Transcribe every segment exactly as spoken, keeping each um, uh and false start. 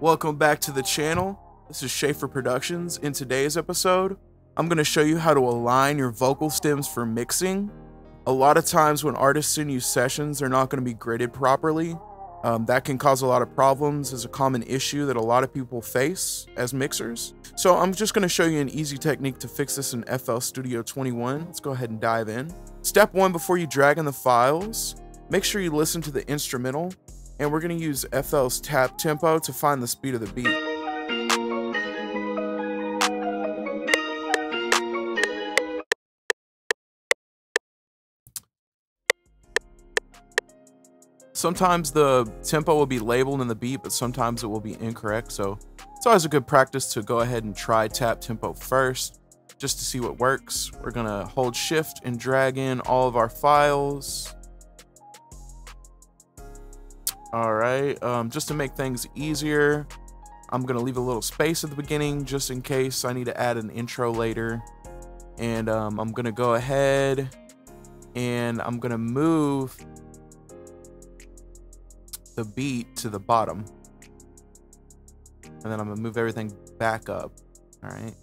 Welcome back to the channel. This is Schaefer Productions. In today's episode, I'm going to show you how to align your vocal stems for mixing. A lot of times when artists send you sessions, they're not going to be gridded properly. Um, that can cause a lot of problems. It's a common issue that a lot of people face as mixers. So I'm just going to show you an easy technique to fix this in F L Studio twenty-one. Let's go ahead and dive in. Step one, before you drag in the files, make sure you listen to the instrumental. And we're going to use F L's tap tempo to find the speed of the beat. Sometimes the tempo will be labeled in the beat, but sometimes it will be incorrect. So it's always a good practice to go ahead and try tap tempo first, just to see what works. We're going to hold shift and drag in all of our files. All right, um, just to make things easier, I'm gonna leave a little space at the beginning just in case I need to add an intro later. And um, I'm gonna go ahead and I'm gonna move the beat to the bottom. And then I'm gonna move everything back up, all right?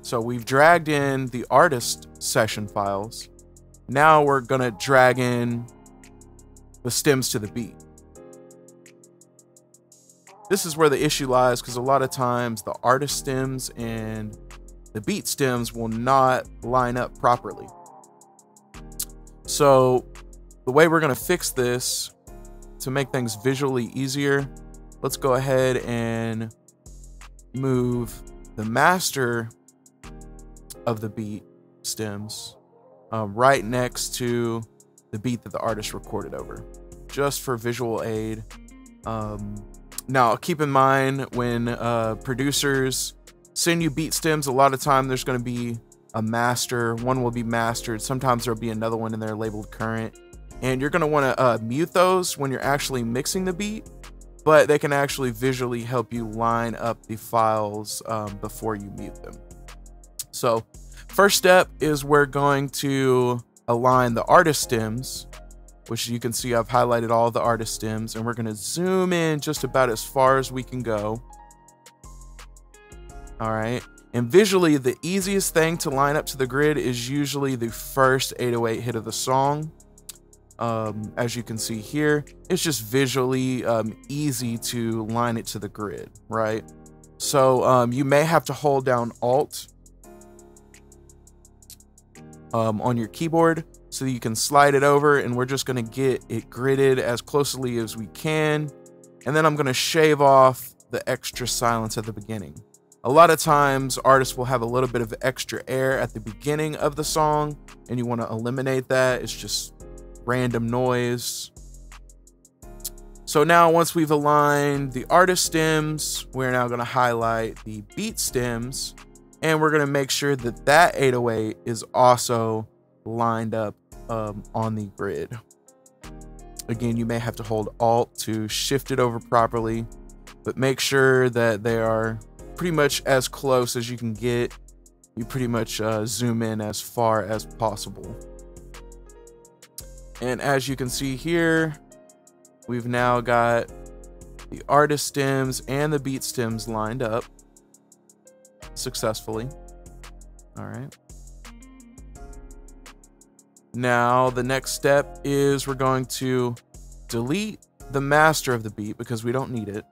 So we've dragged in the artist session files. Now we're gonna drag in the stems to the beat. This is where the issue lies, because a lot of times the artist stems and the beat stems will not line up properly. So the way we're gonna fix this, to make things visually easier, let's go ahead and move the master of the beat stems um, right next to the beat that the artist recorded over, just for visual aid. Um, Now, keep in mind, when uh, producers send you beat stems, a lot of time there's going to be a master. One will be mastered. Sometimes there'll be another one in there labeled current. And you're going to want to uh, mute those when you're actually mixing the beat, but they can actually visually help you line up the files um, before you mute them. So first step is we're going to align the artist stems, which you can see I've highlighted all the artist stems, and we're going to zoom in just about as far as we can go. All right. And visually, the easiest thing to line up to the grid is usually the first eight oh eight hit of the song. Um, as you can see here, it's just visually um, easy to line it to the grid, right? So um, you may have to hold down Alt Um, on your keyboard so that you can slide it over, and we're just going to get it gridded as closely as we can. And then I'm going to shave off the extra silence at the beginning. A lot of times artists will have a little bit of extra air at the beginning of the song, and you want to eliminate that. It's just random noise. So now, once we've aligned the artist stems, we're now going to highlight the beat stems. And we're going to make sure that that eight oh eight is also lined up um, on the grid. Again, you may have to hold Alt to shift it over properly, but make sure that they are pretty much as close as you can get. You pretty much uh, zoom in as far as possible. And as you can see here, we've now got the artist stems and the beat stems lined up successfully. All right. Now the next step is we're going to delete the master of the beat because we don't need it.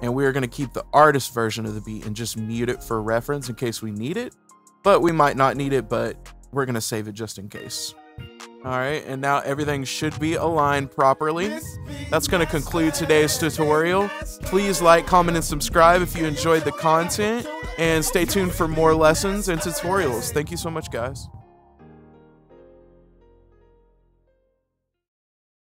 And we are going to keep the artist version of the beat and just mute it for reference in case we need it, but we might not need it, but we're going to save it just in case. All right. And now everything should be aligned properly. That's going to conclude today's tutorial. Please like, comment, and subscribe if you enjoyed the content. And stay tuned for more lessons and tutorials. Thank you so much, guys.